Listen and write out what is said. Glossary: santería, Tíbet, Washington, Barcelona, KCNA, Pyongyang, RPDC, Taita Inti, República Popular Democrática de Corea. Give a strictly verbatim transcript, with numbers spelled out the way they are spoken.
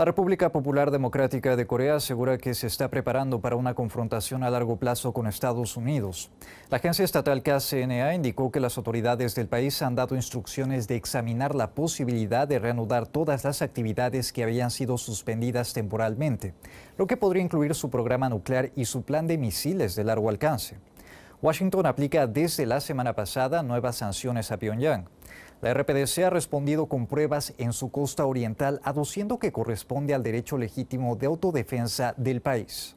La República Popular Democrática de Corea asegura que se está preparando para una confrontación a largo plazo con Estados Unidos. La agencia estatal K C N A indicó que las autoridades del país han dado instrucciones de examinar la posibilidad de reanudar todas las actividades que habían sido suspendidas temporalmente, lo que podría incluir su programa nuclear y su plan de misiles de largo alcance. Washington aplica desde la semana pasada nuevas sanciones a Pyongyang. La R P D C ha respondido con pruebas en su costa oriental, aduciendo que corresponde al derecho legítimo de autodefensa del país.